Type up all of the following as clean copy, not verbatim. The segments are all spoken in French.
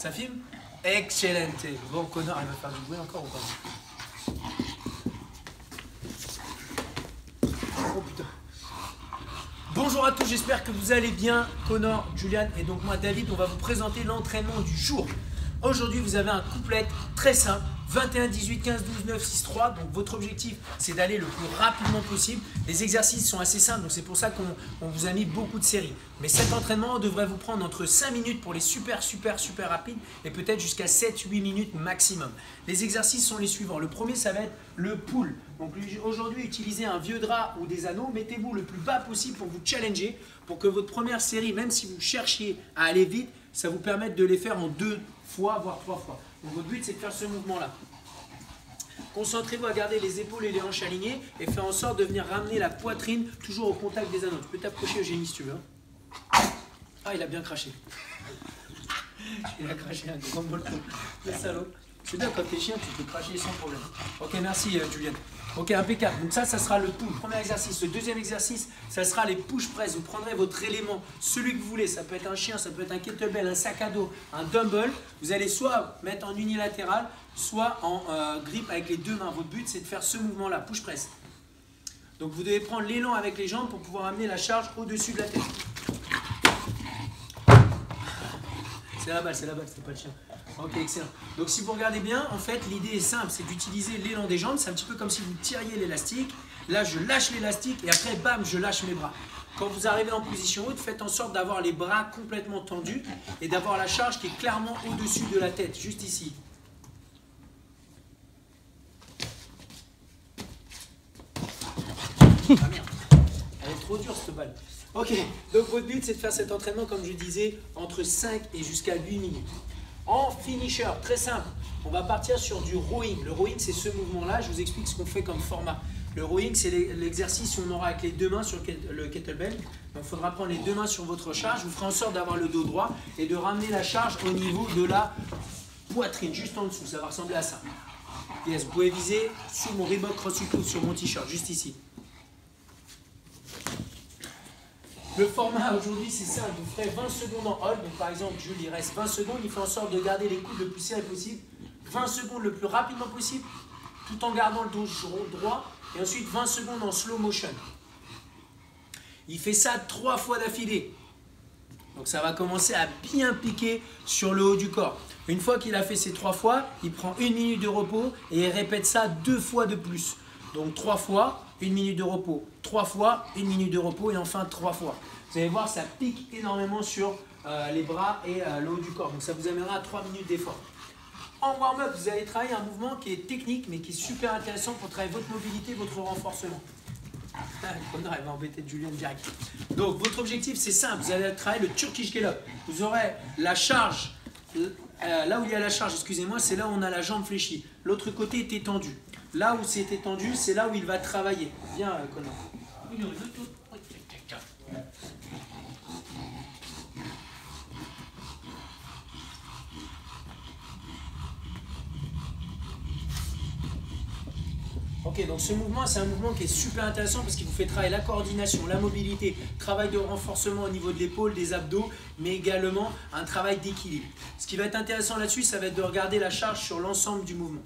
Ça filme? Excellent. Bon, connard, il va faire du bruit encore ou pas? Oh putain. Bonjour à tous, j'espère que vous allez bien. Connor, Julian et donc moi, David, on va vous présenter l'entraînement du jour. Aujourd'hui, vous avez un couplet très simple. 21, 18, 15, 12, 9, 6, 3. Donc, votre objectif, c'est d'aller le plus rapidement possible. Les exercices sont assez simples, donc c'est pour ça qu'on vous a mis beaucoup de séries. Mais cet entraînement devrait vous prendre entre 5 minutes pour les super rapides et peut-être jusqu'à 7-8 minutes maximum. Les exercices sont les suivants. Le premier, ça va être le pull. Donc, aujourd'hui, utilisez un vieux drap ou des anneaux. Mettez-vous le plus bas possible pour vous challenger, pour que votre première série, même si vous cherchiez à aller vite, ça vous permette de les faire en 2 fois, voire 3 fois. Donc votre but, c'est de faire ce mouvement-là. Concentrez-vous à garder les épaules et les hanches alignées et faire en sorte de venir ramener la poitrine toujours au contact des anneaux. Tu peux t'approcher, Eugénie, si tu veux. Ah, il a bien craché. Il a craché un grand bol. Le salaud. C'est bien, quand t'es chien, tu peux cracher sans problème. Ok, merci, Julienne. Ok, impeccable. Donc ça sera le pull, premier exercice. Le deuxième exercice, ça sera les push press. Vous prendrez votre élément, celui que vous voulez. Ça peut être un chien, ça peut être un kettlebell, un sac à dos, un dumbbell. Vous allez soit mettre en unilatéral, soit en grip avec les 2 mains. Votre but, c'est de faire ce mouvement-là, push press. Donc vous devez prendre l'élan avec les jambes pour pouvoir amener la charge au-dessus de la tête. C'est la balle, c'est pas le chien. Ok, excellent. Donc si vous regardez bien, en fait, l'idée est simple, c'est d'utiliser l'élan des jambes. C'est un petit peu comme si vous tiriez l'élastique. Là, je lâche l'élastique et après, bam, je lâche mes bras. Quand vous arrivez en position haute, faites en sorte d'avoir les bras complètement tendus et d'avoir la charge qui est clairement au-dessus de la tête, juste ici. Ah merde, elle est trop dure cette balle. Ok, donc votre but, c'est de faire cet entraînement, comme je disais, entre 5 et jusqu'à 8 minutes. En finisher, très simple, on va partir sur du rowing. Le rowing, c'est ce mouvement-là. Je vous explique ce qu'on fait comme format. Le rowing, c'est l'exercice où on aura avec les 2 mains sur le kettlebell. Donc, il faudra prendre les 2 mains sur votre charge. Vous ferez en sorte d'avoir le dos droit et de ramener la charge au niveau de la poitrine, juste en dessous. Ça va ressembler à ça. Yes, vous pouvez viser sur mon Reebok CrossFit ou sur mon t-shirt, juste ici. Le format aujourd'hui, c'est simple, vous ferez 20 secondes en hold, donc par exemple, Jules, il reste 20 secondes, il fait en sorte de garder les coudes le plus serrés possible, 20 secondes le plus rapidement possible, tout en gardant le dos droit, et ensuite 20 secondes en slow motion. Il fait ça 3 fois d'affilée, donc ça va commencer à bien piquer sur le haut du corps. Une fois qu'il a fait ces 3 fois, il prend 1 minute de repos et il répète ça 2 fois de plus. Donc 3 fois, 1 minute de repos, 3 fois, 1 minute de repos et enfin 3 fois. Vous allez voir, ça pique énormément sur les bras et le haut du corps. Donc ça vous amènera à 3 minutes d'effort. En warm-up, vous allez travailler un mouvement qui est technique mais qui est super intéressant pour travailler votre mobilité, votre renforcement. Le connard, il va embêter Julien direct. Donc votre objectif, c'est simple, vous allez travailler le Turkish Get-up. Vous aurez la charge, là où il y a la charge, excusez-moi, c'est là où on a la jambe fléchie. L'autre côté est étendu. Là où c'est étendu, c'est là où il va travailler. Viens, Conan. Ok, donc ce mouvement, c'est un mouvement qui est super intéressant parce qu'il vous fait travailler la coordination, la mobilité, travail de renforcement au niveau de l'épaule, des abdos, mais également un travail d'équilibre. Ce qui va être intéressant là-dessus, ça va être de regarder la charge sur l'ensemble du mouvement.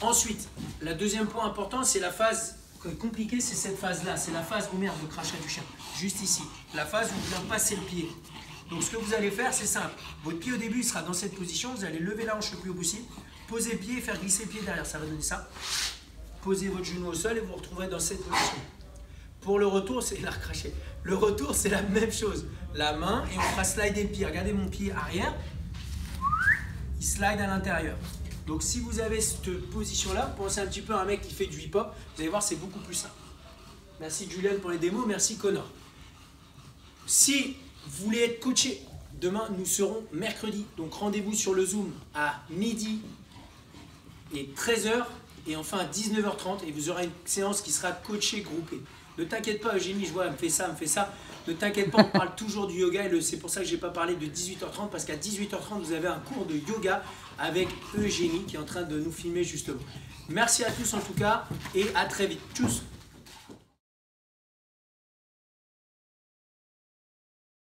Ensuite, le deuxième point important, c'est la phase compliquée, c'est cette phase-là. C'est la phase, oh merde, le crachat du chien, juste ici. La phase où vous allez passer le pied. Donc ce que vous allez faire, c'est simple. Votre pied au début, il sera dans cette position. Vous allez lever la hanche le plus haut possible, poser le pied et faire glisser le pied derrière. Ça va donner ça. Posez votre genou au sol et vous vous retrouverez dans cette position. Pour le retour, c'est la recracher. Le retour, c'est la même chose. La main et on fera slider le pied. Regardez mon pied arrière. Il slide à l'intérieur. Donc si vous avez cette position-là, pensez un petit peu à un mec qui fait du hip-hop. Vous allez voir, c'est beaucoup plus simple. Merci Julien pour les démos, merci Connor. Si vous voulez être coaché, demain nous serons mercredi. Donc rendez-vous sur le Zoom à 12h et 13h et enfin à 19h30 et vous aurez une séance qui sera coachée, groupée. Ne t'inquiète pas Eugénie, je vois, elle me fait ça, elle me fait ça. Ne t'inquiète pas, on parle toujours du yoga et c'est pour ça que je n'ai pas parlé de 18h30 parce qu'à 18h30, vous avez un cours de yoga avec Eugénie qui est en train de nous filmer justement. Merci à tous en tout cas et à très vite. Tchuss.